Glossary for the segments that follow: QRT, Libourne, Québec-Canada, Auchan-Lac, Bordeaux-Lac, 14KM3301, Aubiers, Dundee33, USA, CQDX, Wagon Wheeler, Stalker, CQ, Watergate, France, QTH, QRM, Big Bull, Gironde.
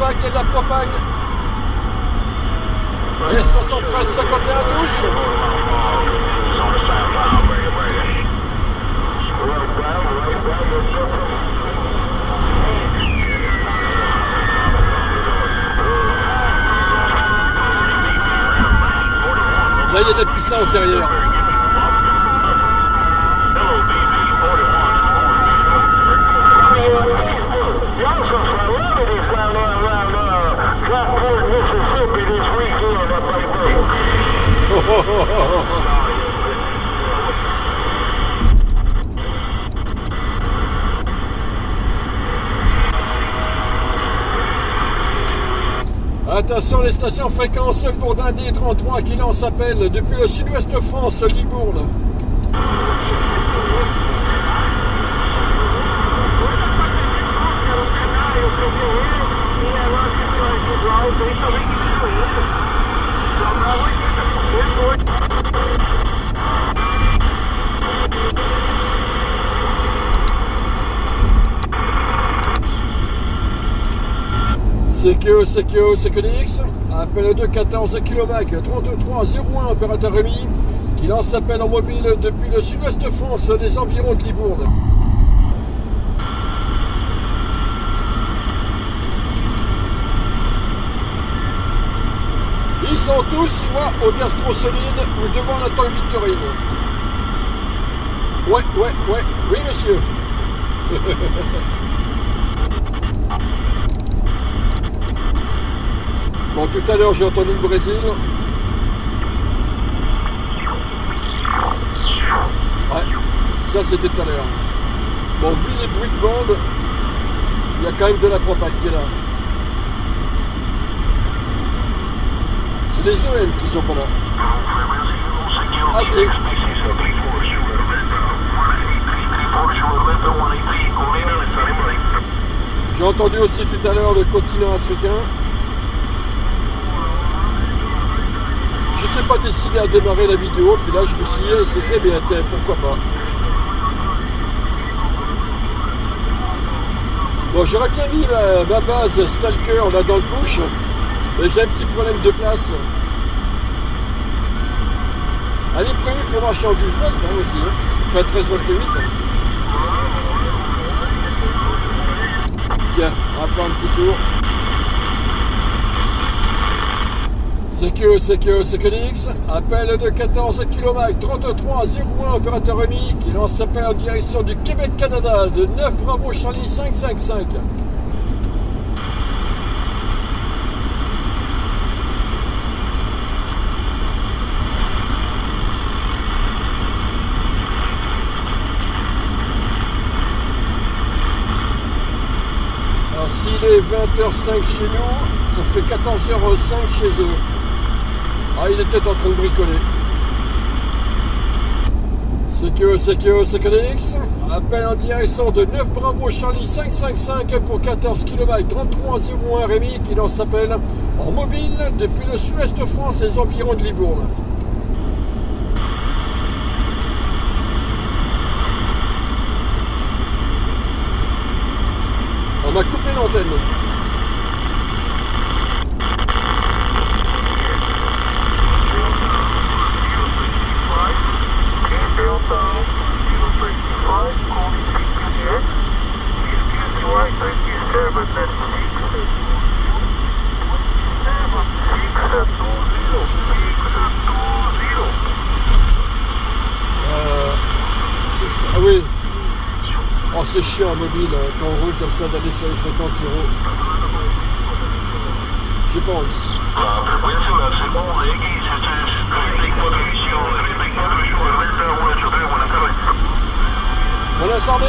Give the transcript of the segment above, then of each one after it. propague, elle la propague. Et 73-51 à tous. Là, il y a de la puissance derrière. Oh, oh, oh, oh, oh. Attention les stations fréquences pour Dundee33 qui lance appel depuis le sud-ouest de France, Libourne. CQDX, appel de 14 km, 33-01, opérateur Rémi, qui lance appel en mobile depuis le sud-ouest de France, les environs de Libourne. Ils sont tous soit au gaz trop solide ou devant la tank Victorine. Ouais, oui monsieur. Bon, tout à l'heure, j'ai entendu le Brésil. Ouais, ça c'était tout à l'heure. Bon, vu les bruits de bande, il y a quand même de la propague qui est là. C'est les OM qui sont pendant. Ah, c'est... J'ai entendu aussi tout à l'heure le continent africain. Je n'étais pas décidé à démarrer la vidéo, puis là je me suis dit, eh bien, pourquoi pas. Bon, j'aurais bien mis ma base Stalker là dans le push, mais j'ai un petit problème de place. Elle est prévue pour marcher en 12 volts hein, aussi, hein. Enfin 13 volts de 8. Hein. Tiens, on va faire un petit tour. CQDX, appel de 14 km, 33-01, opérateur Rémi, qui lance appel en direction du Québec-Canada, de 9 Bravo Charlie 555. Alors s'il est 20h05 chez nous, ça fait 14h05 chez eux. Ah, il est peut-être en train de bricoler. CQDX, appel en direction de 9 Bravo Charlie 555 pour 14 km 3301 Rémi qui lance appel en mobile depuis le sud-est de France et les environs de Libourne. On m'a coupé l'antenne. C'est chiant mobile quand on roule comme ça d'aller sur les fréquences 0. J'ai pas envie. On a sorti.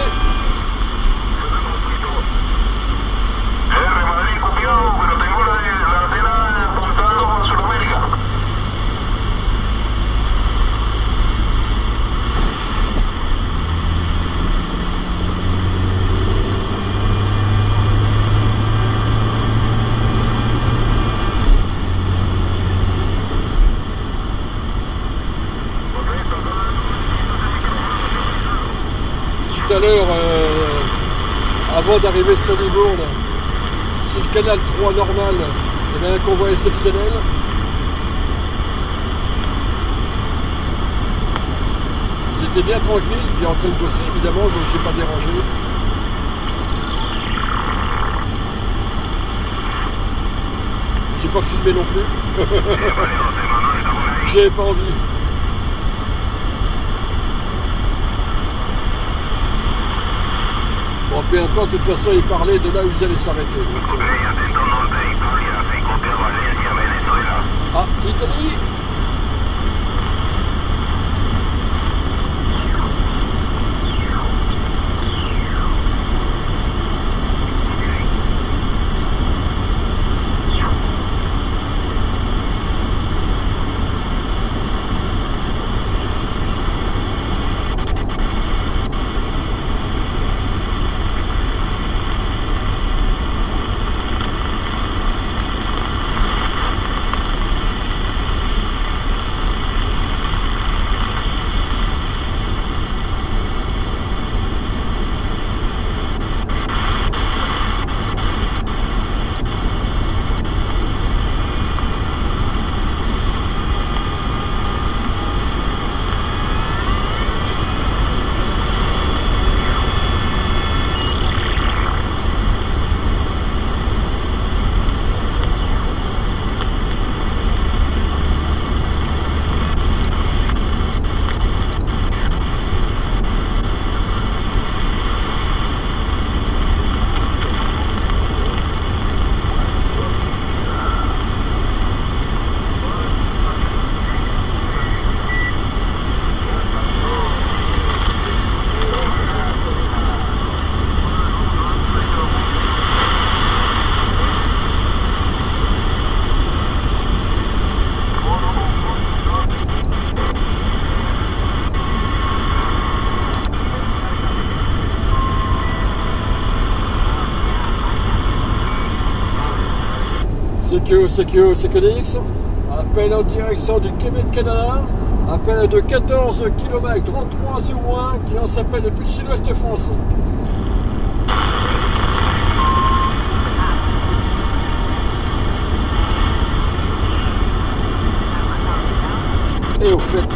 Tout à l'heure, avant d'arriver sur Libourne, sur le canal 3 normal, il y avait un convoi exceptionnel. Ils étaient bien tranquilles, puis en train de bosser évidemment, donc je n'ai pas dérangé. J'ai pas filmé non plus. J'avais pas envie. Bon, peu importe, de toute façon, ils parlaient de là où ils allaient s'arrêter. Ah, l'Italie! CQDX, appel en direction du Québec-Canada, appel de 14 km 3301 qui lance appel depuis le sud-ouest français. Et au fait,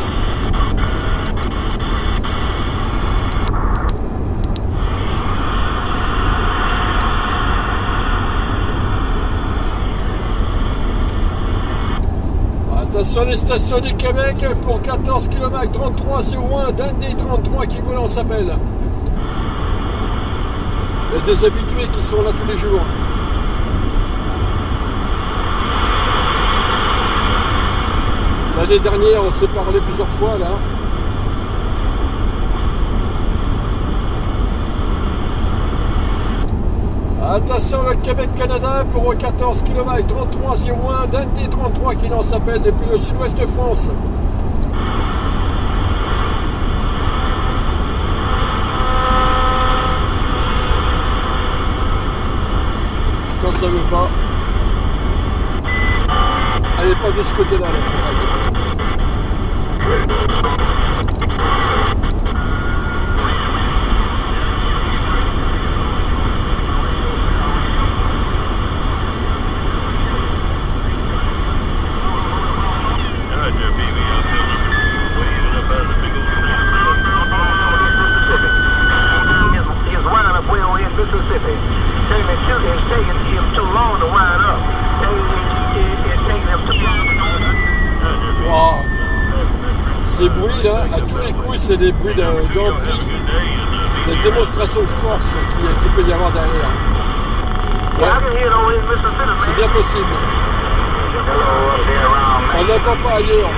sur les stations du Québec pour 14 km 3301 Dundee33 qui vous lance appel. Les déshabitués qui sont là tous les jours. L'année dernière on s'est parlé plusieurs fois là. Attention le Québec-Canada pour 14 km 3301 Dundee33 qui lance appel depuis le sud-ouest de France. Quand ça veut pas, elle n'est pas de ce côté-là la campagne. C'est des bruits d'ampli, des démonstrations de force qui peut y avoir derrière. Ouais. C'est bien possible. On n'entend pas ailleurs.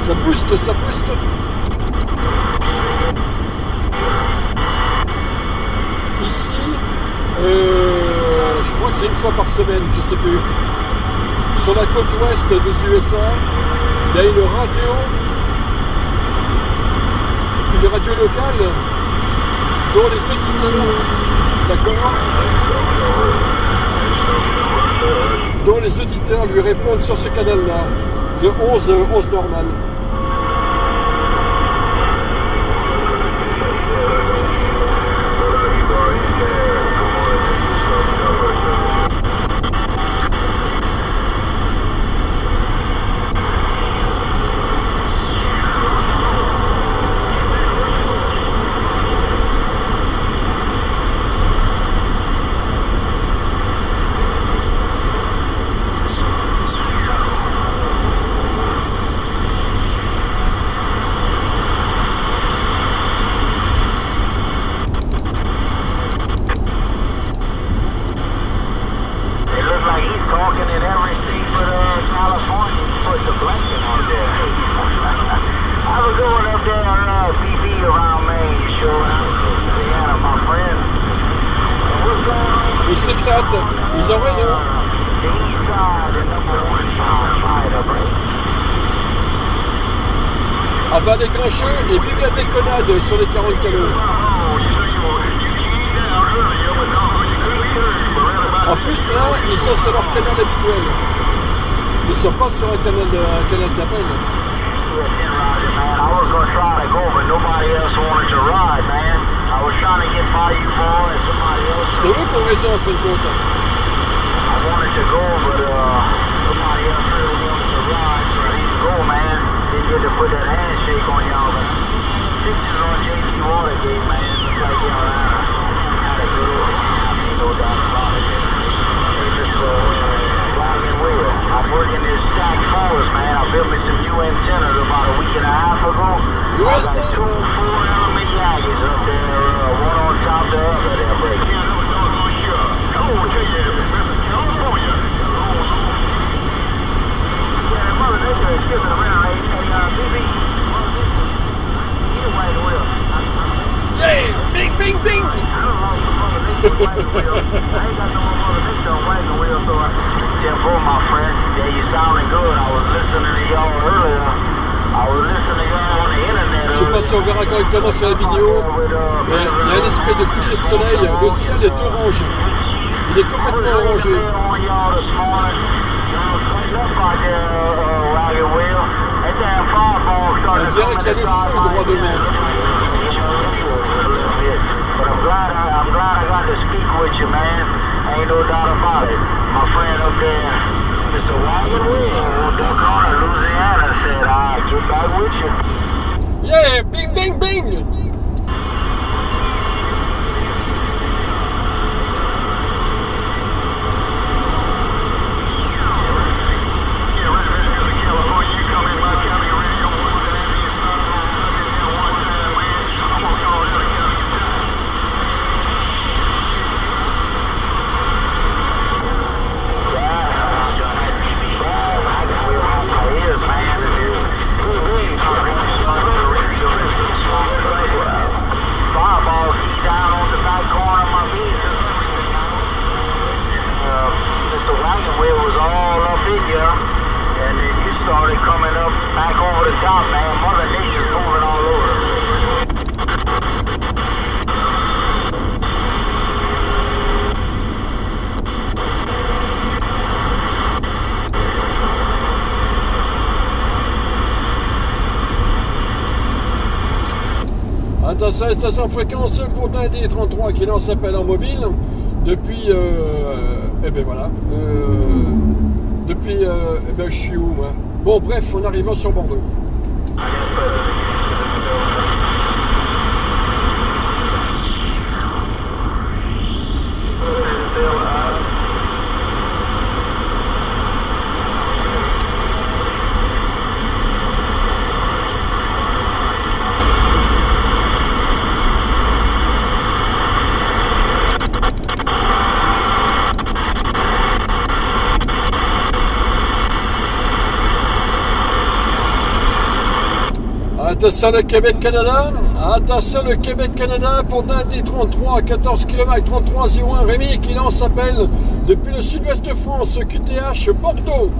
Ça booste, ça booste. Ici, je crois que c'est une fois par semaine, je sais plus. Sur la côte ouest des USA, il y a une radio locale, dont les auditeurs, d'accord, dont les auditeurs lui répondent sur ce canal-là, de 11 normal. Abat des grincheux et vive la déconnade sur les 40 km. En plus, là, ils sont sur leur canal habituel. Ils ne sont pas sur un canal d'appel. C'est eux qui ont raison en fin de compte. Correctement sur la vidéo, mais il y a une espèce de coucher de soleil, le ciel est orange, il est complètement orangé. On dirait qu'il y a le flux droit devant. Yeah, bing, bing, bing! Station fréquence pour Dundee33 qui lance appel en mobile depuis je suis où moi? Bon bref, en arrivant sur Bordeaux. Attention le Québec-Canada, pour Dundee33 à 14 km 3301, Rémi qui lance appel depuis le sud-ouest de France, QTH Bordeaux.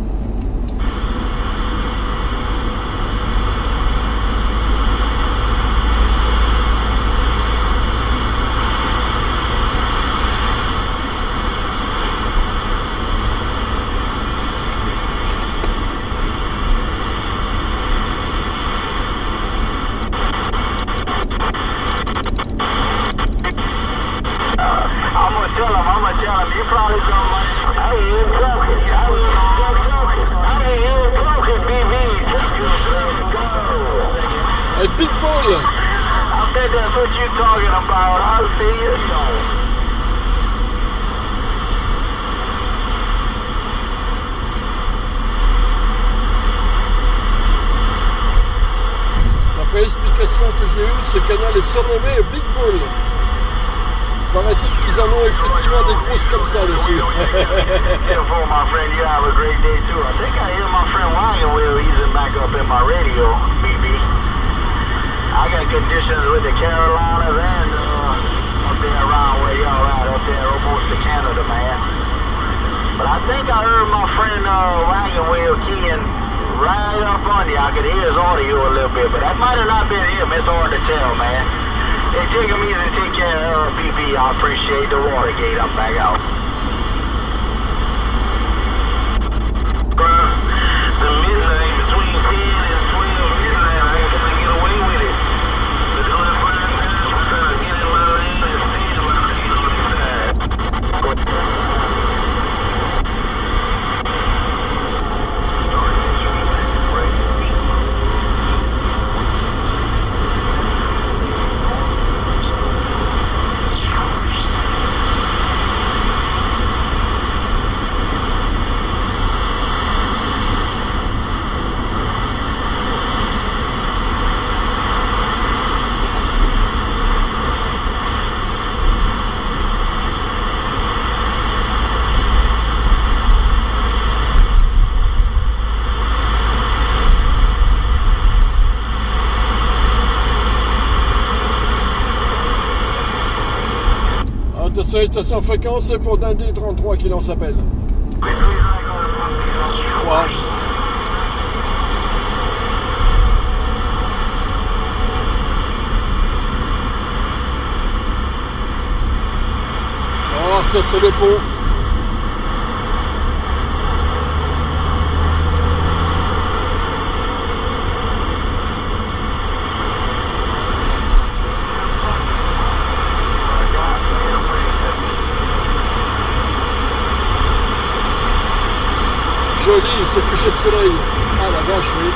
Hey, Big Bull! I bet that's what you're talking about. I'll see you soon. La explication que j'ai eue, ce canal est surnommé Big Bull. Paraît-il qu'ils en ont effectivement des grosses comme ça dessus. But I think I heard my friend Wagon Wheeler keying right up on you. I could hear his audio a little bit, but that might have not been him. It's hard to tell, man. Hey, take a minute and take care of LPB. I appreciate the Watergate. I'm back out. The midnight between 10 and 12 midnight, I ain't gonna get away with it. The only fine time was trying to get in my lane and stand my feet on the side. Station fréquence pour Dundee33 qui l'en s'appelle. Wow. Oh, ça c'est le pont. Ce coucher de soleil. Ah la vache, oui.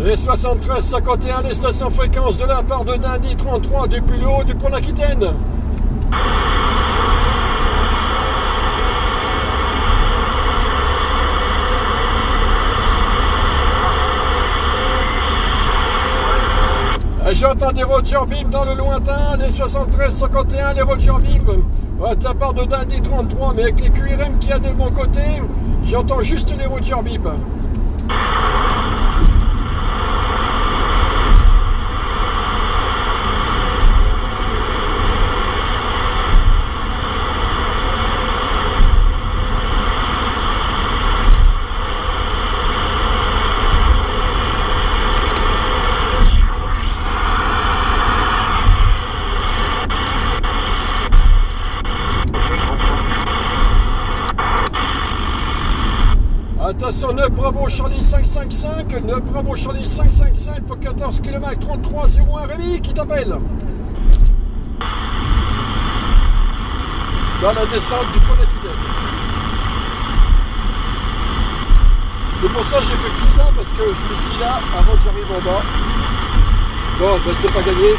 Les 73-51, les stations fréquences de la part de Dundee33 depuis le haut du pont d'Aquitaine. J'entends des Roger Bib dans le lointain, les 73-51, les Roger Bib de la part de Dundee33, mais avec les QRM qu'il y a de mon côté, j'entends juste les Roger Bib. Attention, 9 Bravo Charlie 555, 9 Bravo Charlie 555 pour 14 km 3301, Rémi qui t'appelle. Dans la descente du pont d'Aquitaine. C'est pour ça que j'ai fait ça, parce que je me suis là avant que j'arrive en bas. Bon, ben c'est pas gagné.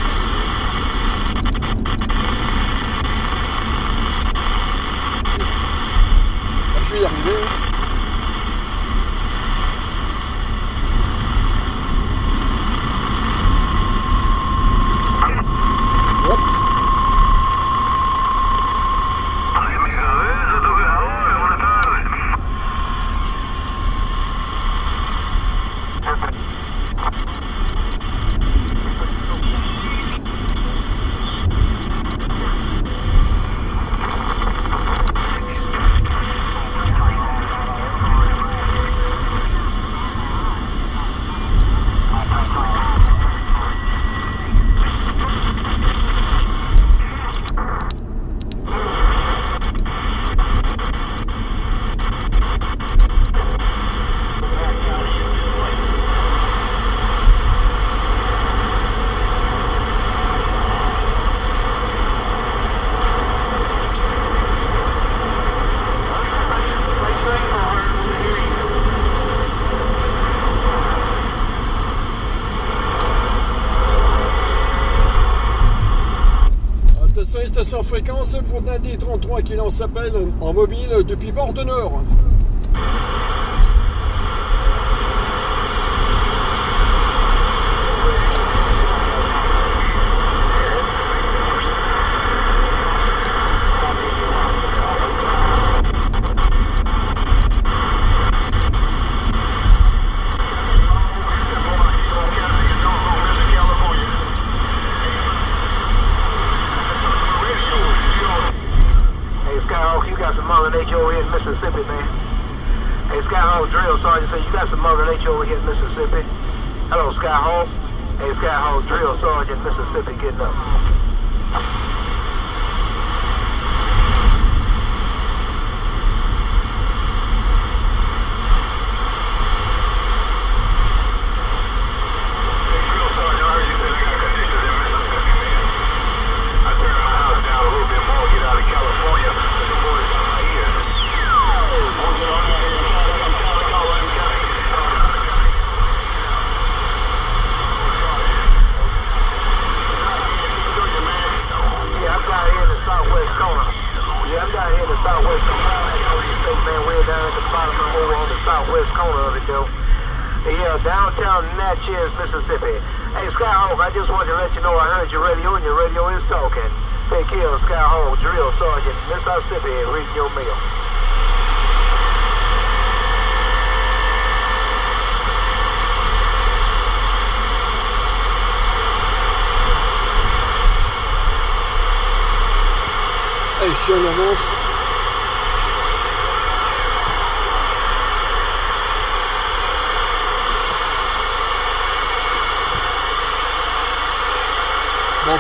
Ben, je vais y arriver. Station fréquence pour Dundee33 qui lance appel en mobile depuis Bordeaux-Nord.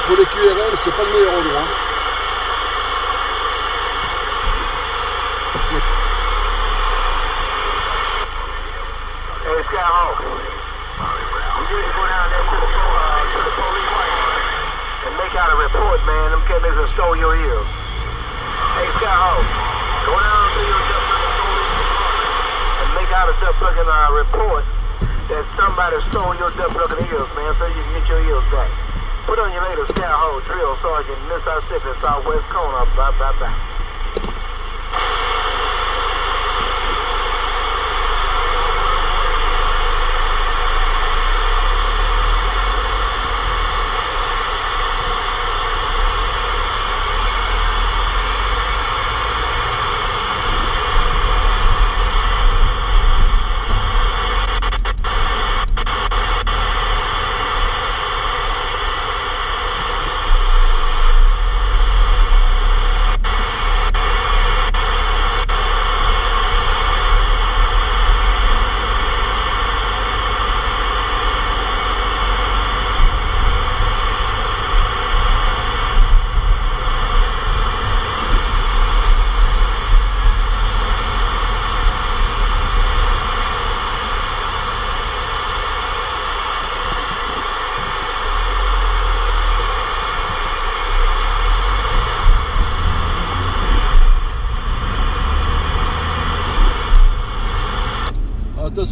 Pour les QRM, c'est pas le meilleur endroit.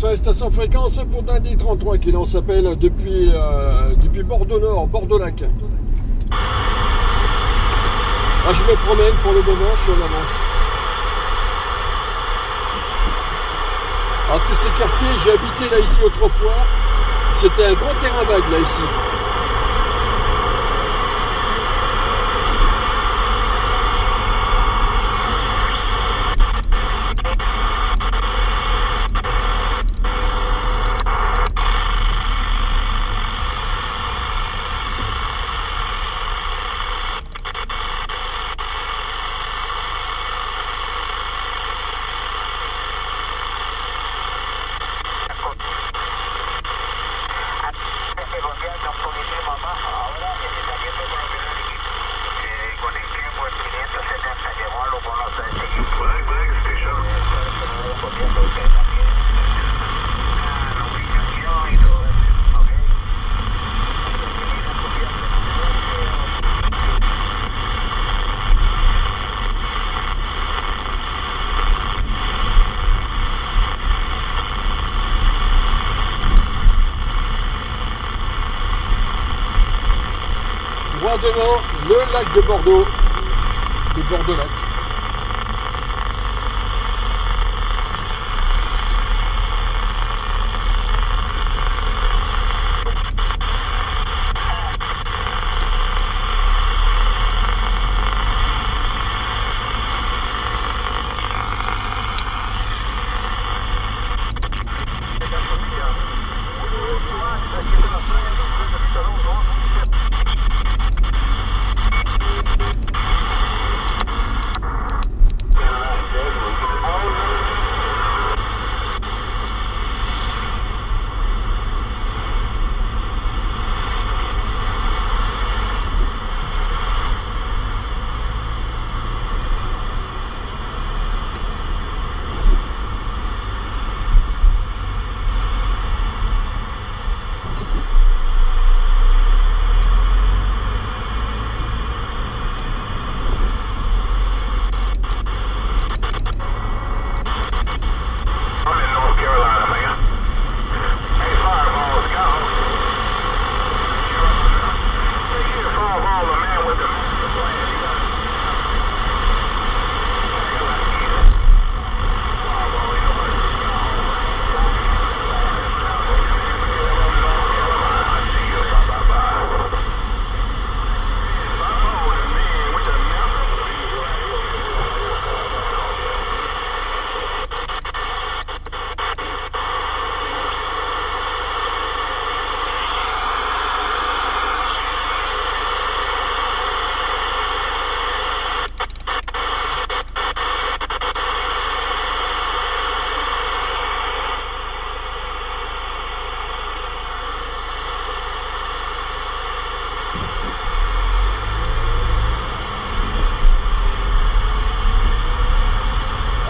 sur station fréquence pour Dundee33 qui l'on s'appelle depuis Bordeaux-Nord, Bordeaux-Lac. Ah, je me promène pour le moment, je suis en avance. Alors tous ces quartiers, j'ai habité là ici autrefois. C'était un grand terrain vague là ici. Devant le lac de Bordeaux, de Bordeaux-Lac.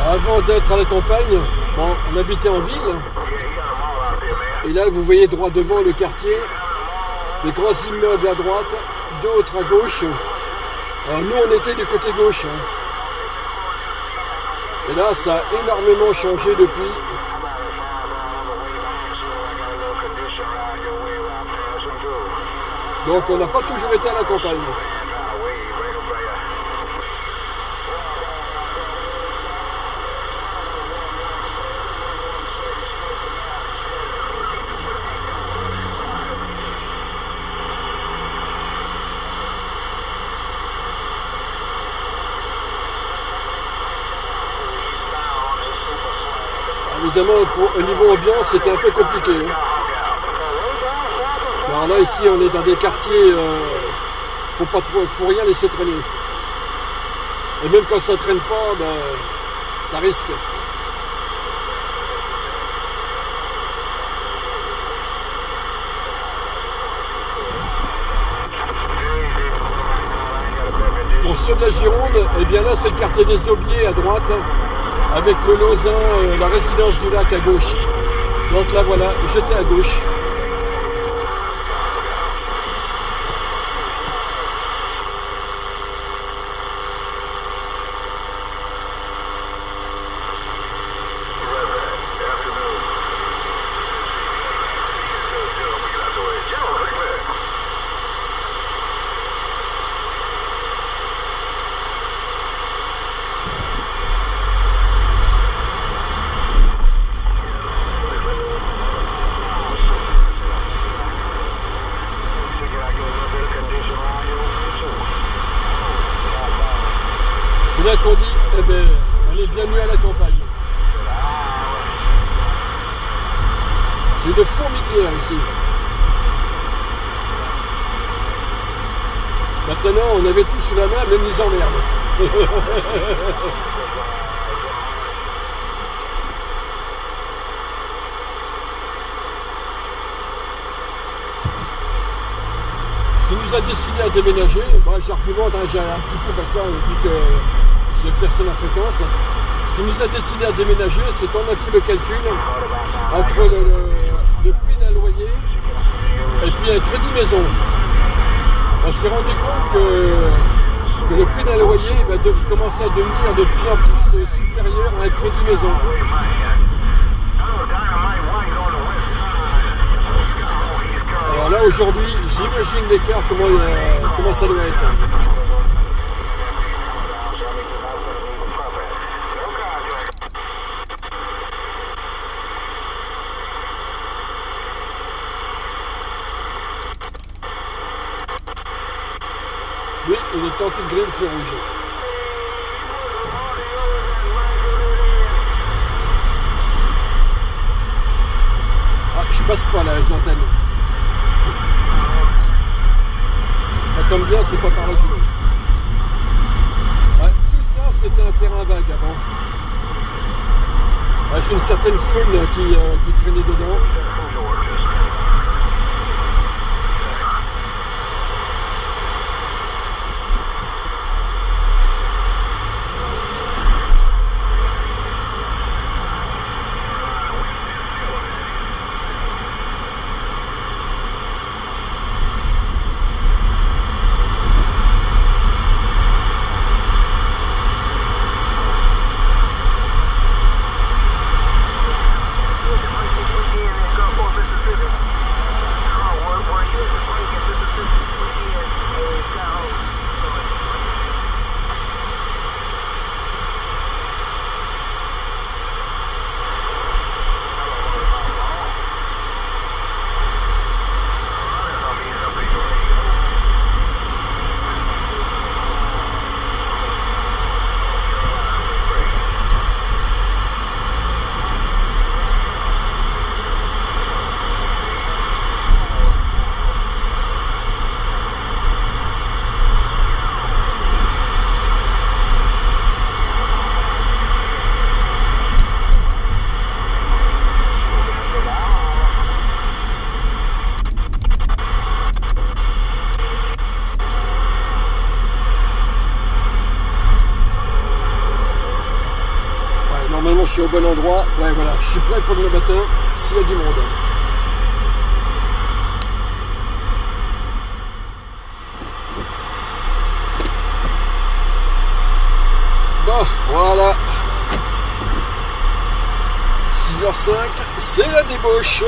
Avant d'être à la campagne, bon, on habitait en ville, et là vous voyez droit devant le quartier, des grands immeubles à droite, d'autres à gauche. Alors nous on était du côté gauche, et là ça a énormément changé depuis. Donc on n'a pas toujours été à la campagne. Évidemment, au niveau ambiance, c'était un peu compliqué. Alors là, ici, on est dans des quartiers, faut rien laisser traîner. Et même quand ça traîne pas, ben, ça risque. Pour ceux de la Gironde, eh bien là, c'est le quartier des Aubiers à droite. Avec le Lausin, la résidence du lac à gauche. Donc là voilà, j'étais à gauche. C'est là qu'on dit, eh ben, on est bienvenue à la campagne. C'est une fourmilière ici. Maintenant, on avait tout sous la main, même les emmerdes. Ce qui nous a décidé à déménager, bon, j'argumente, hein, j'ai un petit peu comme ça, on dit que j'ai personne en fréquence. Ce qui nous a décidé à déménager, c'est qu'on a fait le calcul entre le prix d'un loyer et puis un crédit maison. On s'est rendu compte que le prix d'un loyer commençait à devenir de plus en plus supérieur à un crédit maison. Alors là, aujourd'hui, j'imagine l'écart, comment ça doit être. Oui, il est tenté de griller le feu rouge. Ah, je passe pas là avec l'antenne. Ça tombe bien, c'est pas par le jeu. Ouais, tout ça, c'était un terrain vague avant. Avec une certaine foule qui traînait dedans. Je suis au bon endroit, ouais voilà, je suis prêt pour le matin s'il y a du monde. Bon, voilà. 6h05, c'est la débauche.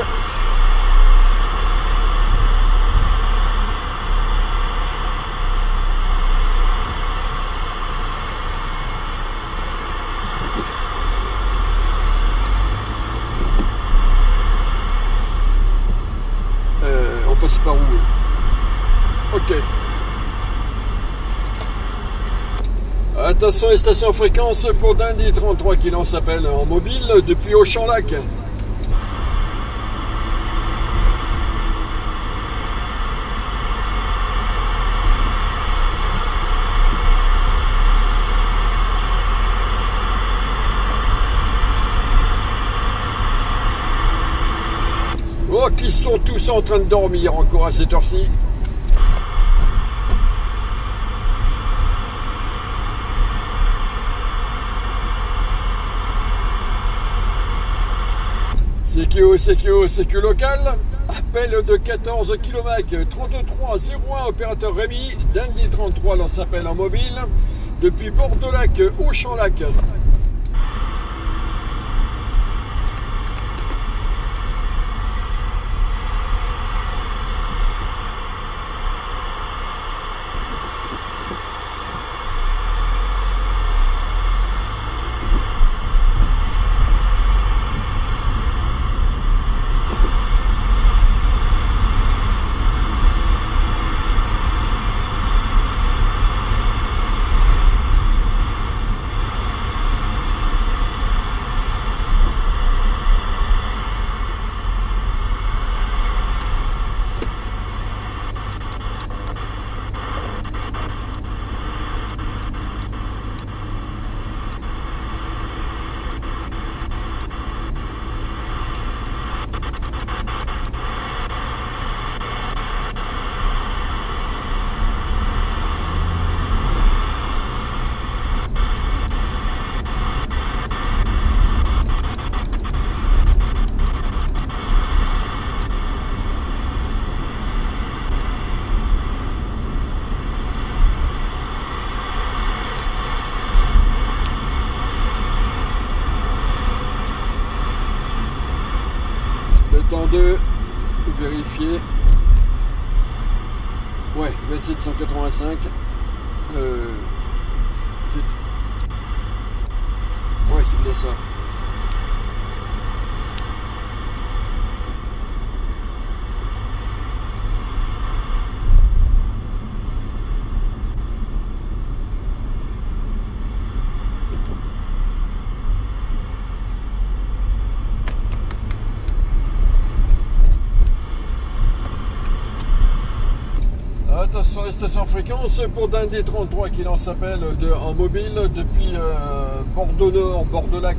Attention les stations fréquences pour Dundee33 qui lance appel en mobile depuis Auchan-Lac. Oh, qui sont tous en train de dormir encore à cette heure-ci. CQ local, appel de 14 km, 3301, opérateur Rémi, Dundee33 lance appel en mobile, depuis Bordeaux-Lac, Auchan-Lac. 785. Ouais, c'est bien ça. Sur les stations fréquences pour Dundee33 qui en s'appelle en mobile depuis Bordeaux Nord, Bordeaux-Lac.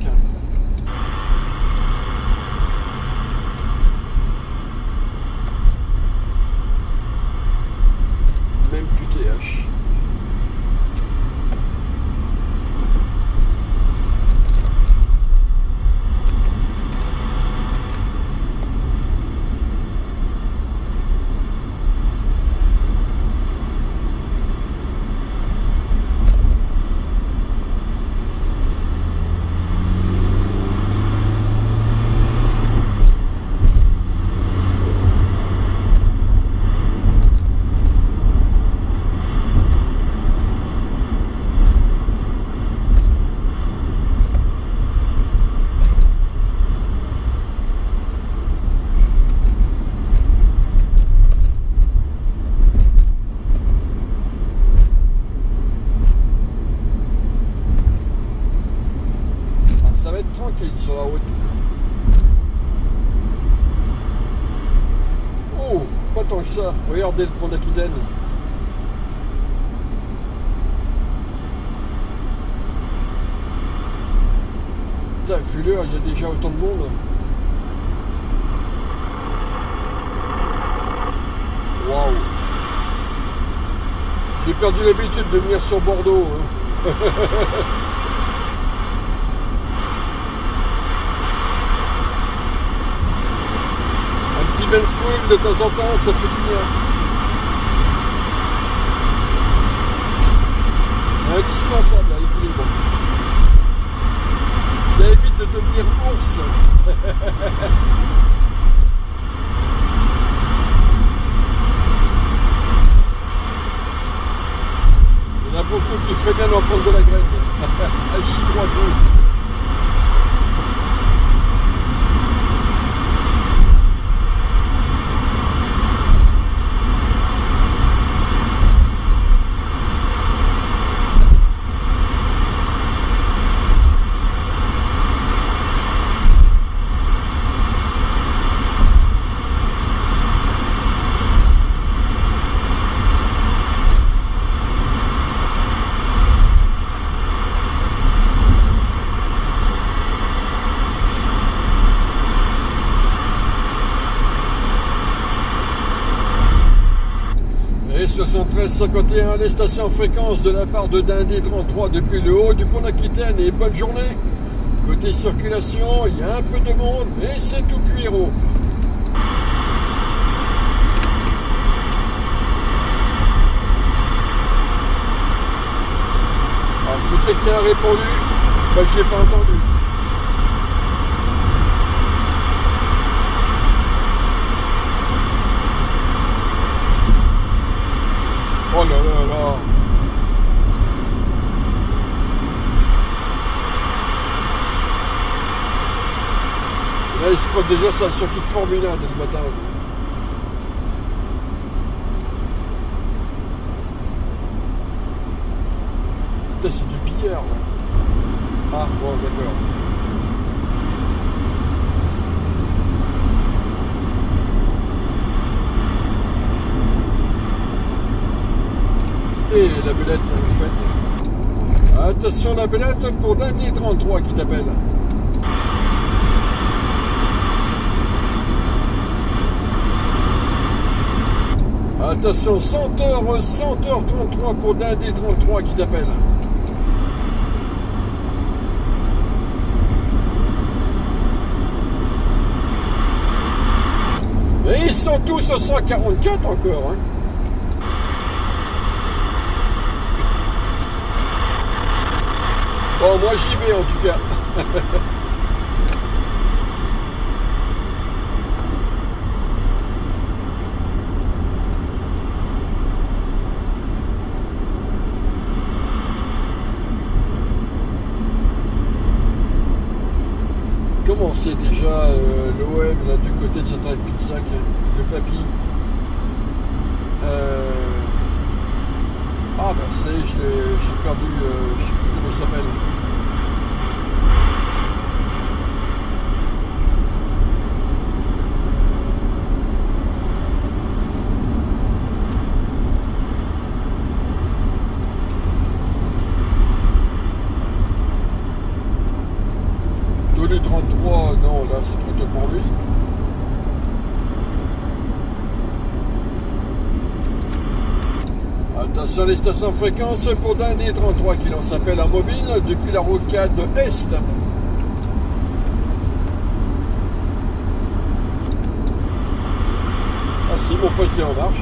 Même QTH. Sur la route. Oh, pas tant que ça. Regardez le pont d'Aquitaine. Putain, vu l'heure, il y a déjà autant de monde. Waouh. J'ai perdu l'habitude de venir sur Bordeaux. Hein. Belle foule de temps en temps, ça fait du bien. C'est indispensable à l'équilibre. Ça évite de devenir ours. Il y en a beaucoup qui feraient bien d'en prendre de la graine. Elle chie droit d'eau. Les stations fréquences de la part de Dundee33 depuis le haut du pont d'Aquitaine et bonne journée. Côté circulation, il y a un peu de monde, mais c'est tout cuirot. Alors, si quelqu'un a répondu, ben, je ne l'ai pas entendu. Oh là là là. Là, il se croit déjà sa sortie de Formule 1 dès le matin. Putain, c'est du billard, là. Ah, bon, d'accord. Et la belette, en fait. Attention, la belette pour Dundee33 qui t'appelle. Attention, Centaure, Centaure 33 pour Dundee33 qui t'appelle. Et ils sont tous au 144 encore, hein. Bon, moi j'y vais en tout cas. comme on sait déjà, l'OM, là, du côté de cette cul-de-sac, le papy. Ah, ben, ça y est, j'ai perdu, je sais plus comment il s'appelle. Sur les stations fréquences pour Dundee33 qui l'on s'appelle en mobile depuis la rocade Est. Ah si, mon poste est en marche.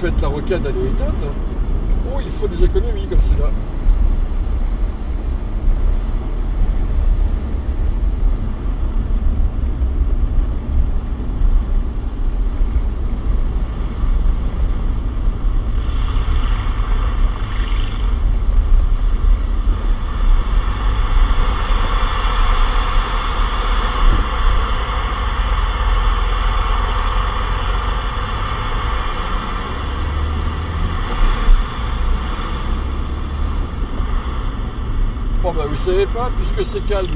Faites la rocade, elle est éteinte. Oh, il faut des économies comme cela. Vous savez pas, puisque c'est calme,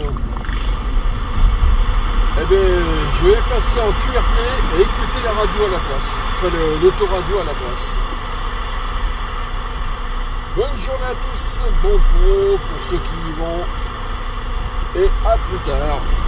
eh bien je vais passer en QRT et écouter la radio à la place, enfin l'autoradio à la place. Bonne journée à tous, bon pro pour ceux qui y vont, et à plus tard.